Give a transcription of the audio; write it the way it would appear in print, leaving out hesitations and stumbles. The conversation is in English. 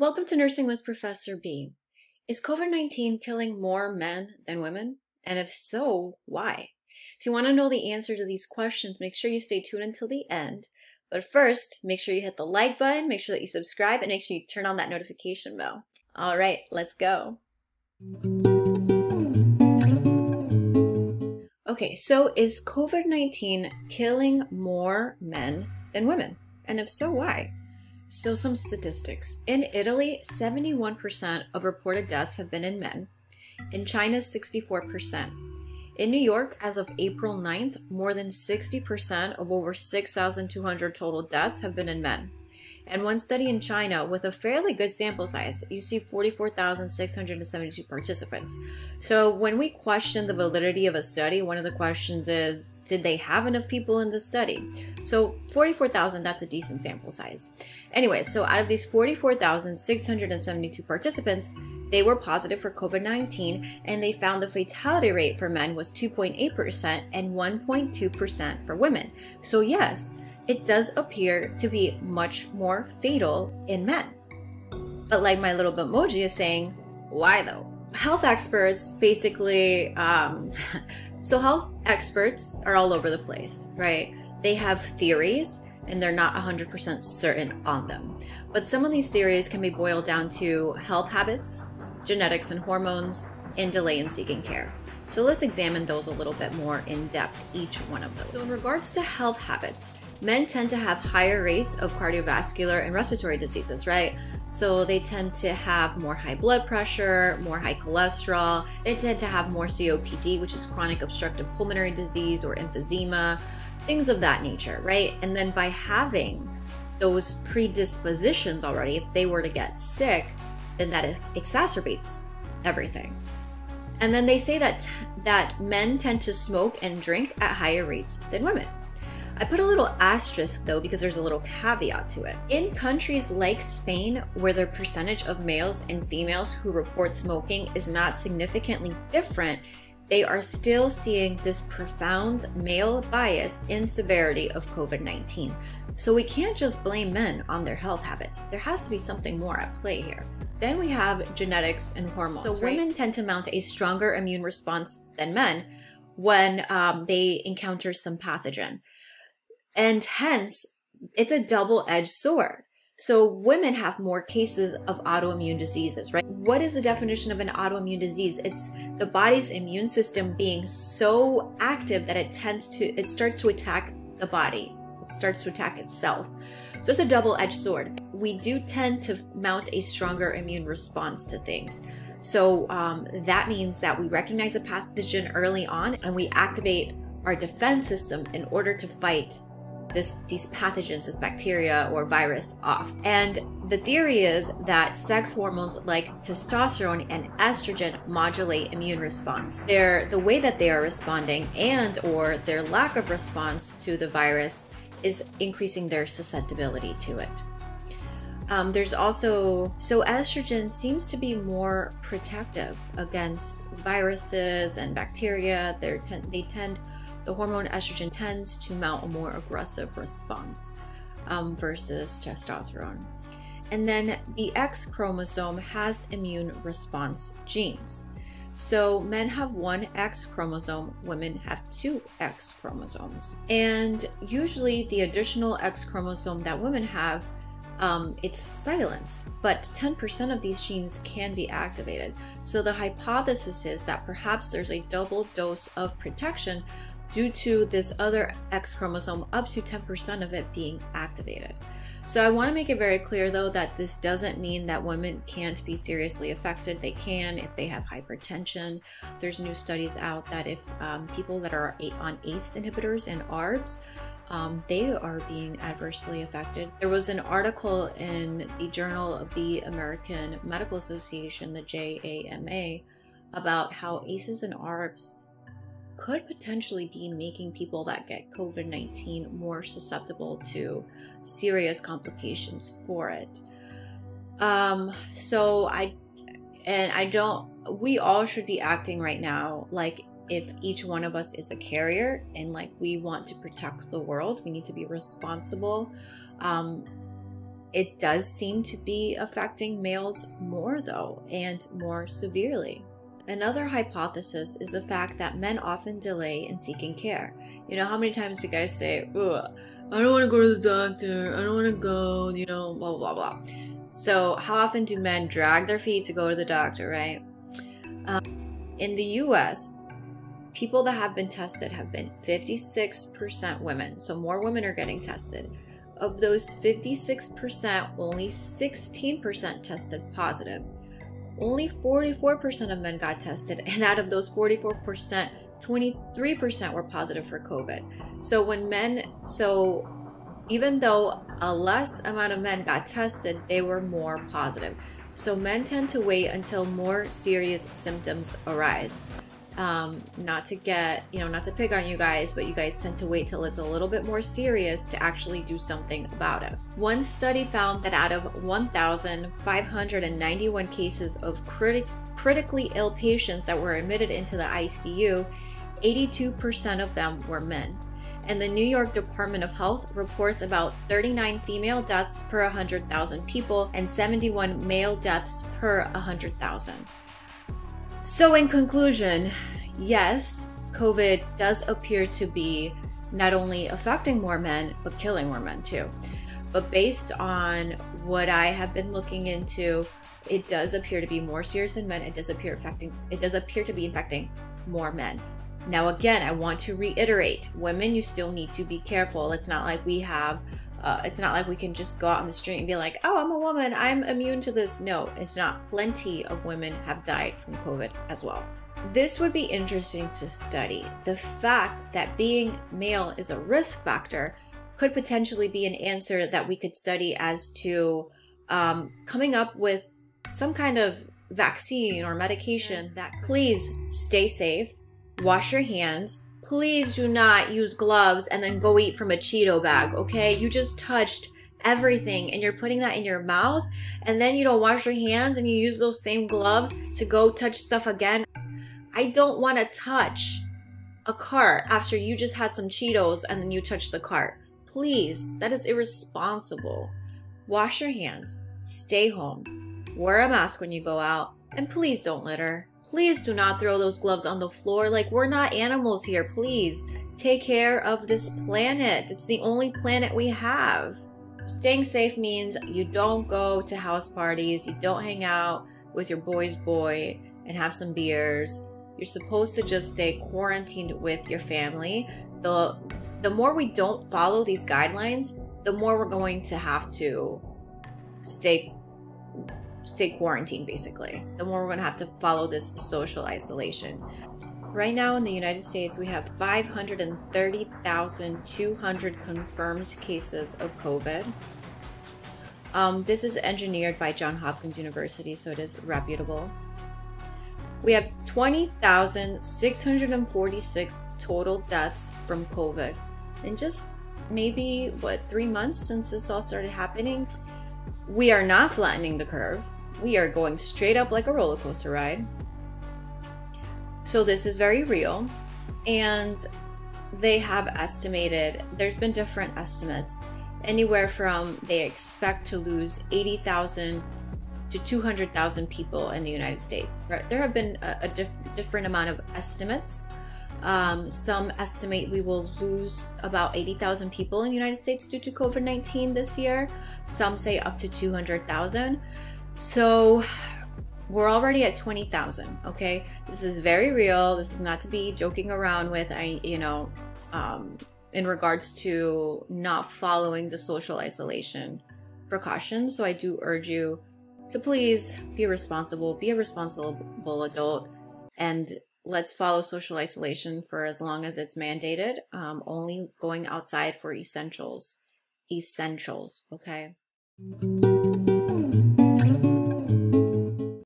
Welcome to Nursing with Professor B. Is COVID-19 killing more men than women? And if so, why? If you want to know the answer to these questions, make sure you stay tuned until the end. But first, make sure you hit the like button, make sure that you subscribe, and make sure you turn on that notification bell. All right, let's go. Okay, so is COVID-19 killing more men than women? And if so, why? So some statistics. In Italy, 71% of reported deaths have been in men. In China, 64%. In New York, as of April 9th, more than 60% of over 6,200 total deaths have been in men. And one study in China with a fairly good sample size, you see 44,672 participants. So when we question the validity of a study, one of the questions is, did they have enough people in the study? So 44,000, that's a decent sample size. Anyway, so out of these 44,672 participants, they were positive for COVID-19, and they found the fatality rate for men was 2.8% and 1.2% for women. So yes, it does appear to be much more fatal in men. But like my little bitmoji is saying, why though? Health experts basically, so health experts are all over the place, right? They have theories and they're not 100% certain on them. But some of these theories can be boiled down to health habits, genetics and hormones, and delay in seeking care. So let's examine those a little bit more in depth, each one of those. So in regards to health habits, men tend to have higher rates of cardiovascular and respiratory diseases, right? So they tend to have more high blood pressure, more high cholesterol. They tend to have more COPD, which is chronic obstructive pulmonary disease, or emphysema, things of that nature, right? And then by having those predispositions already, if they were to get sick, then that exacerbates everything. And then they say that men tend to smoke and drink at higher rates than women. I put a little asterisk though, because there's a little caveat to it. In countries like Spain, where the percentage of males and females who report smoking is not significantly different, they are still seeing this profound male bias in severity of COVID-19. So we can't just blame men on their health habits. There has to be something more at play here. Then we have genetics and hormones. So women tend to mount a stronger immune response than men when they encounter some pathogen. And hence, it's a double-edged sword. So women have more cases of autoimmune diseases, right? What is the definition of an autoimmune disease? It's the body's immune system being so active that it starts to attack the body. It starts to attack itself. So it's a double-edged sword. We do tend to mount a stronger immune response to things. So that means that we recognize a pathogen early on and we activate our defense system in order to fight these pathogens, this bacteria or virus off. And the theory is that sex hormones like testosterone and estrogen modulate immune response. The way that they are responding and or their lack of response to the virus is increasing their susceptibility to it. So estrogen seems to be more protective against viruses and bacteria. The hormone estrogen tends to mount a more aggressive response versus testosterone. And then the X chromosome has immune response genes. So men have one X chromosome, women have two X chromosomes. And usually the additional X chromosome that women have, it's silenced, but 10% of these genes can be activated. So the hypothesis is that perhaps there's a double dose of protection due to this other X chromosome, up to 10% of it being activated. So I want to make it very clear though that this doesn't mean that women can't be seriously affected. They can if they have hypertension. There's new studies out that if people that are on ACE inhibitors and ARBs, they are being adversely affected. There was an article in the Journal of the American Medical Association, the JAMA, about how ACEs and ARBs could potentially be making people that get COVID-19 more susceptible to serious complications for it. We all should be acting right now like if each one of us is a carrier and like we want to protect the world, we need to be responsible. It does seem to be affecting males more though, and more severely. Another hypothesis is the fact that men often delay in seeking care. You know, how many times do you guys say, "Oh, I don't want to go to the doctor, I don't want to go, you know, blah, blah, blah." So how often do men drag their feet to go to the doctor, right? In the US, people that have been tested have been 56% women. So more women are getting tested. Of those 56%, only 16% tested positive. Only 44% of men got tested, and out of those 44%, 23% were positive for COVID. So even though a less amount of men got tested, they were more positive. So men tend to wait until more serious symptoms arise. Not to pick on you guys, but you guys tend to wait till it's a little bit more serious to actually do something about it. One study found that out of 1,591 cases of critically ill patients that were admitted into the ICU, 82% of them were men. And the New York Department of Health reports about 39 female deaths per 100,000 people and 71 male deaths per 100,000. So in conclusion, yes, COVID does appear to be not only affecting more men, but killing more men too. But based on what I have been looking into, it does appear to be more serious in men. It does appear to be infecting more men. Now, again, I want to reiterate, women, you still need to be careful. It's not like we have, it's not like we can just go out on the street and be like, "Oh, I'm a woman, I'm immune to this." No, it's not. Plenty of women have died from COVID as well. This would be interesting to study. The fact that being male is a risk factor could potentially be an answer that we could study as to coming up with some kind of vaccine or medication. That please stay safe. Wash your hands. Please do not use gloves and then go eat from a Cheeto bag, okay? You just touched everything and you're putting that in your mouth, and then you don't wash your hands and you use those same gloves to go touch stuff again. I don't want to touch a cart after you just had some Cheetos and then you touch the cart. Please, that is irresponsible. Wash your hands, stay home, wear a mask when you go out, and please don't litter. Please do not throw those gloves on the floor. Like, we're not animals here. Please take care of this planet. It's the only planet we have. Staying safe means you don't go to house parties. You don't hang out with your boy's boy and have some beers. You're supposed to just stay quarantined with your family. The more we don't follow these guidelines, the more we're going to have to stay quarantined, basically. The more we're going to have to follow this social isolation. Right now in the United States, we have 530,200 confirmed cases of COVID. This is engineered by Johns Hopkins University, so it is reputable. We have 20,646 total deaths from COVID. And just maybe, what, 3 months since this all started happening? We are not flattening the curve. We are going straight up like a roller coaster ride. So this is very real. And they have estimated, there's been different estimates, anywhere from they expect to lose 80,000 to 200,000 people in the United States. There have been a different amount of estimates. Some estimate we will lose about 80,000 people in the United States due to COVID-19 this year. Some say up to 200,000. So we're already at 20,000. Okay, this is very real. This is not to be joking around with. In regards to not following the social isolation precautions. So I do urge you to please be responsible. Be a responsible adult, and let's follow social isolation for as long as it's mandated. Only going outside for essentials. Okay?